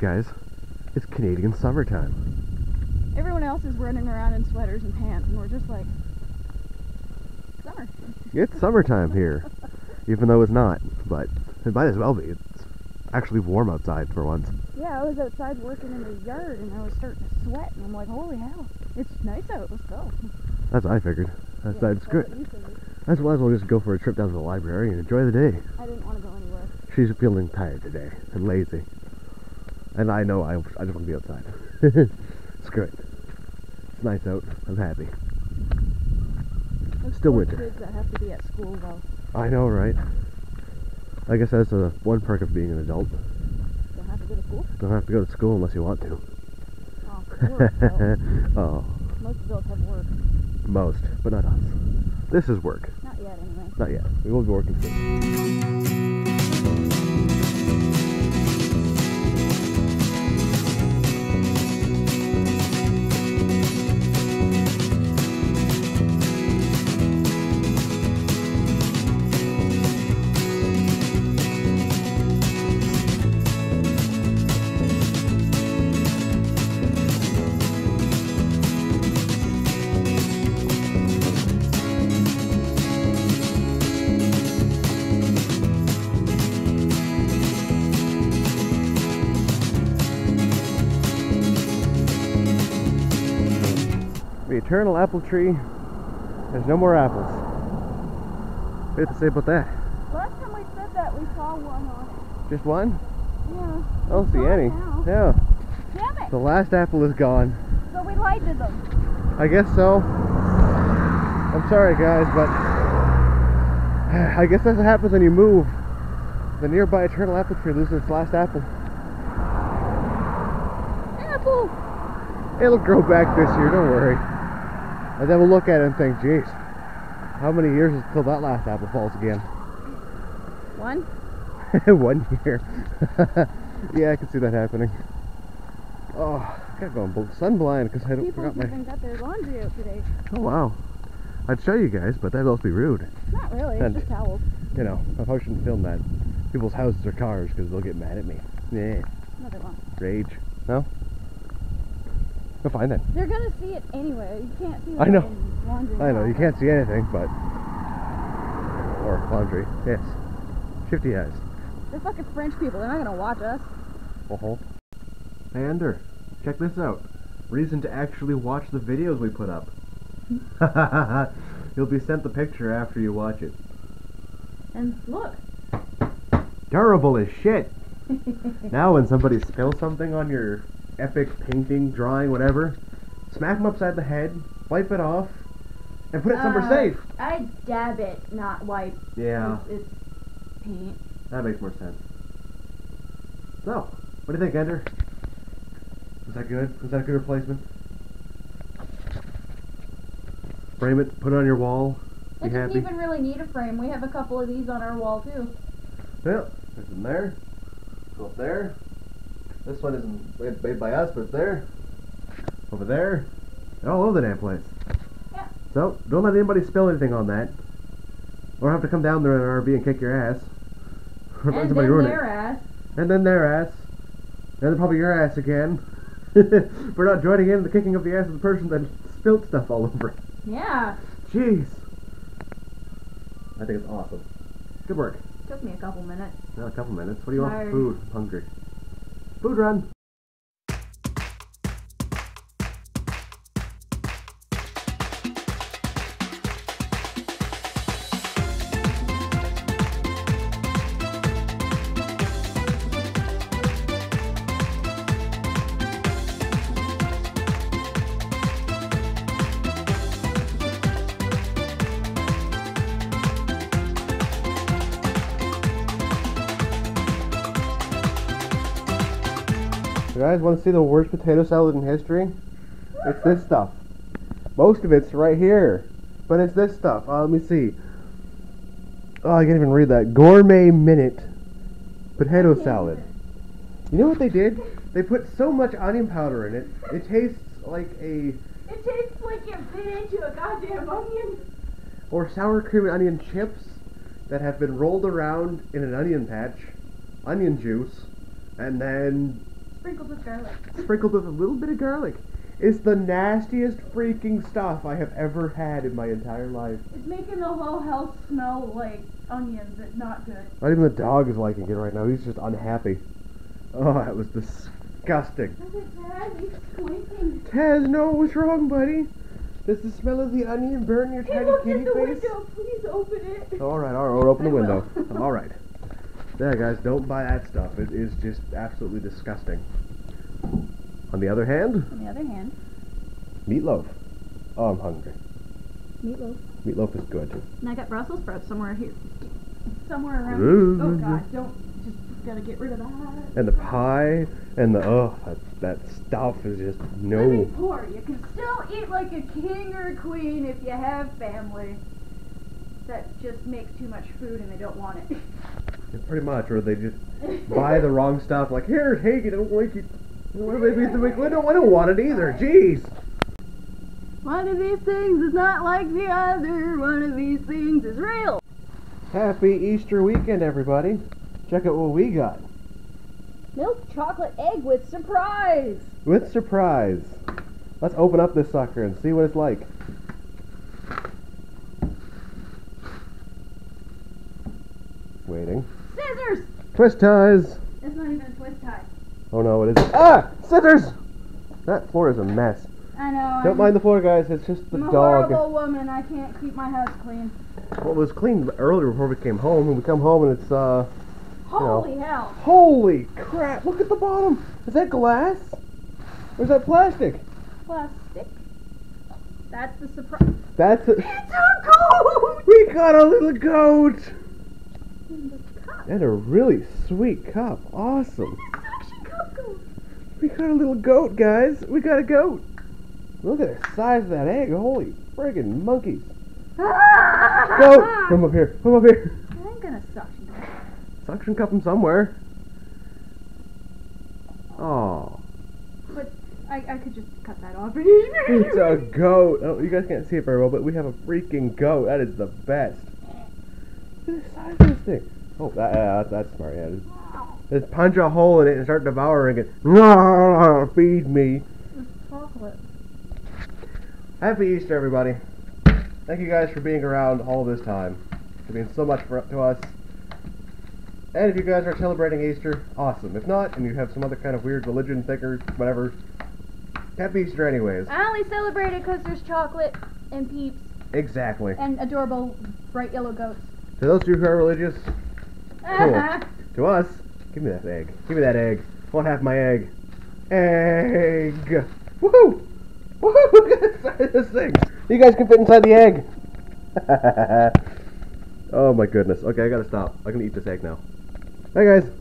guys, it's Canadian summertime. Everyone else is running around in sweaters and pants, and we're just like, summer. It's summertime here, even though it's not, but it might as well be. It's actually warm outside for once. Yeah, I was outside working in the yard, and I was starting to sweat, and I'm like, holy hell, it's nice out, let's go. That's what I figured. That's good. I might as well just go for a trip down to the library and enjoy the day. I didn't want to go anywhere. She's feeling tired today and lazy. And I know, I just want to be outside. It's good. It's nice out. I'm happy. It's still winter. Kids that have to be at school, though. I know, right? I guess that's the one perk of being an adult. Don't have to go to school? Don't have to go to school unless you want to. Oh, work, oh. Most adults have work. Most, but not us. This is work. Not yet, anyway. Not yet. We will be working soon. Eternal apple tree. There's no more apples. What to say about that? Last time we said that, we saw one on it. Just one? Yeah. I don't see any. Now. Yeah. Damn it! The last apple is gone. So we lied to them. I guess so. I'm sorry, guys, but I guess that's what happens when you move. The nearby eternal apple tree loses its last apple. Apple! It'll grow back this year. Don't worry. And then we'll look at it and think, geez, how many years is till that last apple falls again? One? 1 year. Yeah, I can see that happening. Oh, I gotta go and sunblind because I don't forgot my... People even got their laundry out today. Oh, wow. I'd show you guys, but that'd also be rude. Not really, and, it's just towels. You know, I probably shouldn't film that. People's houses or cars because they'll get mad at me. Yeah. No, they won't. Rage. No? Go find it. They're gonna see it anyway. You can't see. I know. I know. You can't see anything, but or laundry. Yes. Shifty eyes. They're fucking French people. They're not gonna watch us. Uh-huh. Hey, Ender. Check this out. Reason to actually watch the videos we put up. You'll be sent the picture after you watch it. And look. Durable as shit. Now when somebody spills something on your epic painting, drawing, whatever, smack them upside the head, wipe it off, and put it somewhere safe. I dab it, not wipe. Yeah. It's paint. That makes more sense. So, what do you think, Ender? Was that good? Was that a good replacement? Frame it, put it on your wall. It doesn't even really need a frame. We have a couple of these on our wall, too. Well, there's them there. Go up there. This one isn't made by us, but it's there. Over there. They're all over the damn place. Yeah. So, don't let anybody spill anything on that. Or have to come down there in an RV and kick your ass. Or let somebody ruin it. And then their ass. And then their ass. And then probably your ass again. We're not joining in the kicking of the ass of the person that spilled stuff all over it. Yeah. Jeez. I think it's awesome. Good work. Took me a couple minutes. Not a couple minutes. What do you want for food? I'm hungry. Food run. You guys want to see the worst potato salad in history? It's this stuff. Most of it's right here, but it's this stuff. Let me see. Oh, I can't even read that. Gourmet Minute Potato Salad. You know what they did? They put so much onion powder in it, it tastes like a... It tastes like it bit into a goddamn onion. Or sour cream and onion chips that have been rolled around in an onion patch, onion juice, and then Sprinkled with garlic. Sprinkled with a little bit of garlic. It's the nastiest freaking stuff I have ever had in my entire life. It's making the whole house smell like onions. It's not good. Not even the dog is liking it right now. He's just unhappy. Oh, that was disgusting. Look at Taz. He's squeaking. Taz, no, what's wrong, buddy? Does the smell of the onion burn your tiny kitty face? Hey, look at the window. Please open it. All right. Open the window. All right. Yeah, guys, don't buy that stuff. It is just absolutely disgusting. On the other hand, meatloaf. Oh, I'm hungry. Meatloaf. Meatloaf is good. And I got Brussels sprouts somewhere here. Somewhere around. Ooh. Oh God, don't. Just gotta get rid of that. And the pie and the that stuff is just no. Let me pour. You can still eat like a king or a queen if you have family that just makes too much food and they don't want it. Yeah, pretty much, or they just buy the wrong stuff. Like, here, hey, you don't like it. I don't want it either, jeez! One of these things is not like the other, one of these things is real! Happy Easter weekend, everybody! Check out what we got! Milk chocolate egg with surprise! With surprise! Let's open up this sucker and see what it's like. Waiting. Scissors! Twist ties! That's not even a twist tie. Oh no, it isn't. Ah! Scissors! That floor is a mess. I know. Don't mind the floor, guys. It's just the dog. I'm a horrible woman. I can't keep my house clean. Well, it was clean earlier before we came home. And we come home and it's, Holy hell. Holy crap. Look at the bottom. Is that glass? Or is that plastic? Plastic. That's the surprise. That's a... It's a goat! We got a little goat! And a cup. And a really sweet cup. Awesome. We got a little goat, guys. We got a goat. Look at the size of that egg. Holy friggin' monkeys. Goat! Come up here. Come up here. I'm gonna suction cup. Suction cup them somewhere. Oh. But I could just cut that off. It's a goat. Oh, you guys can't see it very well, but we have a freaking goat. That is the best. Look at the size of this thing. Oh, that's smart. Yeah. Just punch a hole in it and start devouring it. Feed me. It's chocolate. Happy Easter, everybody. Thank you guys for being around all this time. It means so much to us. And if you guys are celebrating Easter, awesome. If not, and you have some other kind of weird religion, thinker, whatever, happy Easter anyways. I only celebrate it because there's chocolate and peeps. Exactly. And adorable bright yellow goats. To those of you who are religious, cool. To us, give me that egg. Give me that egg. I want half my egg. Egg! Woohoo! Woohoo! Look at the size of this thing! You guys can fit inside the egg! Oh my goodness. Okay, I gotta stop. I'm gonna eat this egg now. Bye, guys!